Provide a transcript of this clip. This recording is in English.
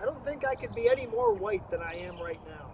I don't think I could be any more white than I am right now.